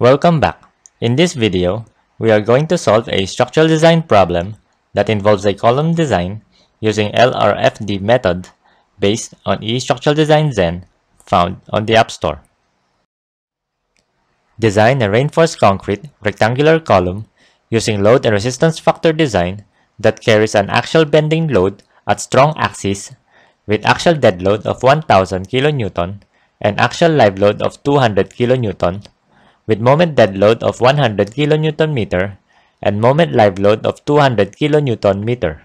Welcome back. In this video, we are going to solve a structural design problem that involves a column design using LRFD method based on eStructural Design Zen found on the App Store. Design a reinforced concrete rectangular column using load and resistance factor design that carries an axial bending load at strong axis with axial dead load of 1000 kN and axial live load of 200 kN with moment dead load of 100 kN-m and moment live load of 200 kN-m.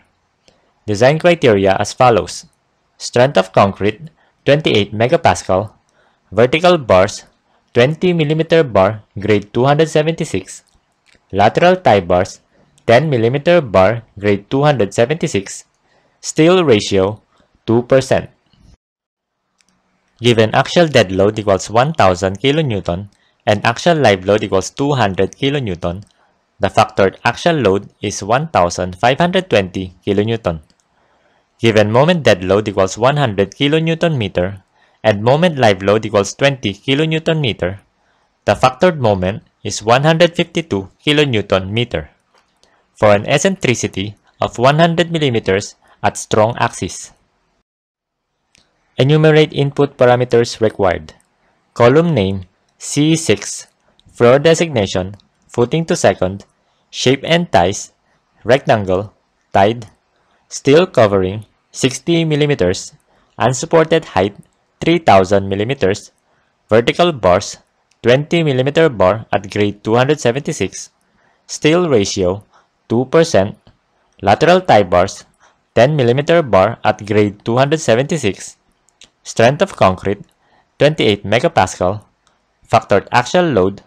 Design criteria as follows. Strength of concrete 28 MPa, vertical bars 20 mm bar grade 276, lateral tie bars 10 mm bar grade 276, steel ratio 2%. Given axial dead load equals 1000 kN and axial live load equals 200 kN, the factored axial load is 1520 kN. Given moment dead load equals 100 kN-m and moment live load equals 20 kN-m, the factored moment is 152 kN-m. For an eccentricity of 100 mm at strong axis. Enumerate input parameters required. Column name C6, floor designation, footing to second, shape and ties, rectangle, tied, steel covering 60 mm, unsupported height 3000 mm, vertical bars 20 mm bar at grade 276, steel ratio 2%, lateral tie bars 10 mm bar at grade 276, strength of concrete 28 MPa, factored axial load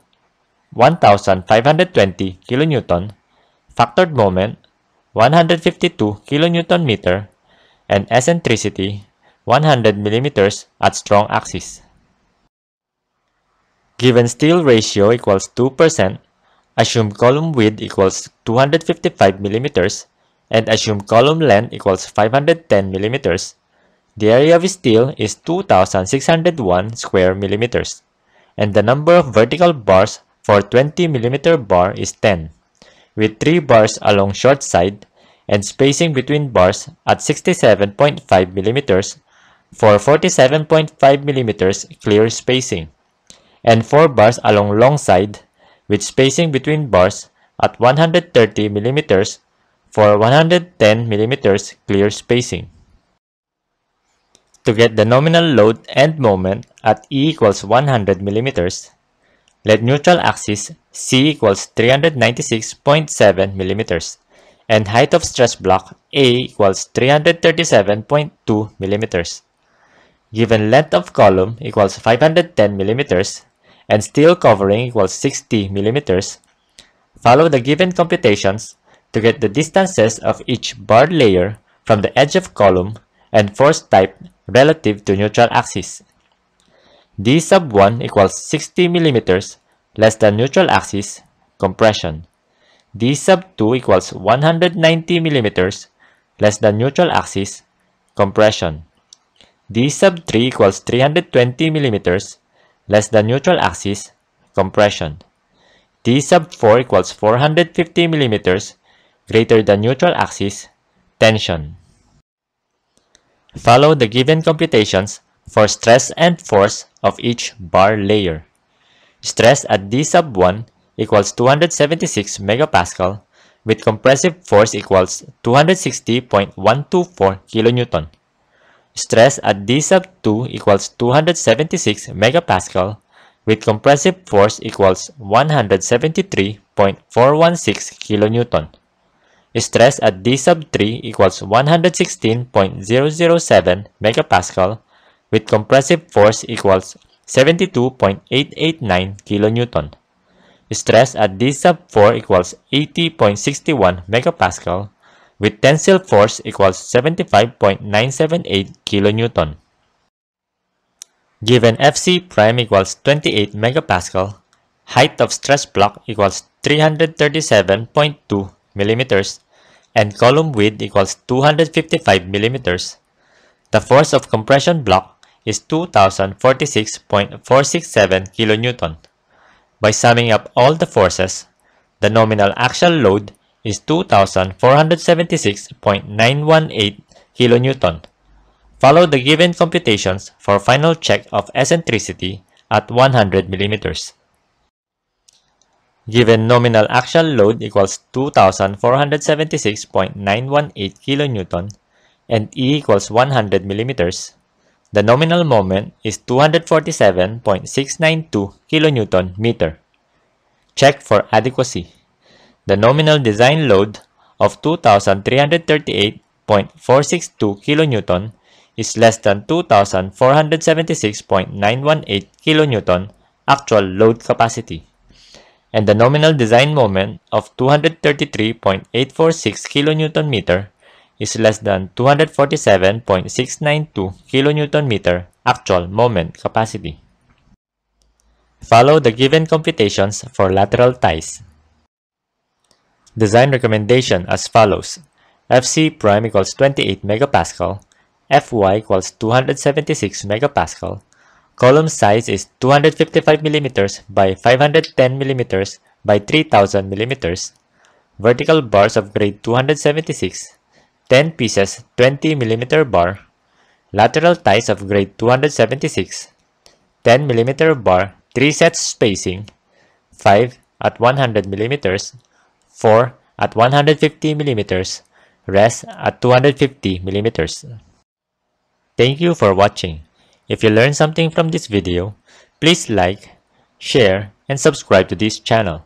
1520 kN, factored moment 152 kN-m, and eccentricity 100 mm at strong axis. Given steel ratio equals 2%, assume column width equals 255 mm and assume column length equals 510 mm. The area of steel is 2601 square millimeters and the number of vertical bars for 20 mm bar is 10, with 3 bars along short side and spacing between bars at 67.5 mm for 47.5 mm clear spacing, and 4 bars along long side with spacing between bars at 130 mm for 110 mm clear spacing. To get the nominal load and moment at E equals 100 mm, let neutral axis C equals 396.7 mm and height of stress block A equals 337.2 mm. Given length of column equals 510 mm and steel covering equals 60 mm, follow the given computations to get the distances of each bar layer from the edge of column and force type relative to neutral axis. D sub 1 equals 60 mm less than neutral axis, compression. D sub 2 equals 190 mm less than neutral axis, compression. D sub 3 equals 320 mm less than neutral axis, compression. D sub 4 equals 450 mm greater than neutral axis, tension. Follow the given computations for stress and force of each bar layer. Stress at D sub 1 equals 276 MPa with compressive force equals 260.124 kN. Stress at D sub 2 equals 276 MPa with compressive force equals 173.416 kN. Stress at D sub 3 equals 116.007 MPa with compressive force equals 72.889 kN. Stress at D sub 4 equals 80.61 MPa with tensile force equals 75.978 kN. Given FC prime equals 28 MPa, height of stress block equals 337.2 mm and column width equals 255 mm. The force of compression block is 2046.467 kN. By summing up all the forces, the nominal axial load is 2,476.918 kN. Follow the given computations for final check of eccentricity at 100 mm. Given nominal axial load equals 2,476.918 kN and E equals 100 mm, the nominal moment is 247.692 kN-m. Check for adequacy. The nominal design load of 2,338.462 kN is less than 2,476.918 kN actual load capacity, and the nominal design moment of 233.846 kN-m is less than 247.692 kN-m actual moment capacity. Follow the given computations for lateral ties. Design recommendation as follows: Fc prime equals 28 MPa, Fy equals 276 MPa, column size is 255 mm by 510 mm by 3000 mm, vertical bars of grade 276, 10 pieces 20 mm bar, lateral ties of grade 276, 10 mm bar 3 sets spacing, 5 at 100 mm, 4 at 150 mm, rest at 250 mm. Thank you for watching. If you learned something from this video, please like, share, and subscribe to this channel.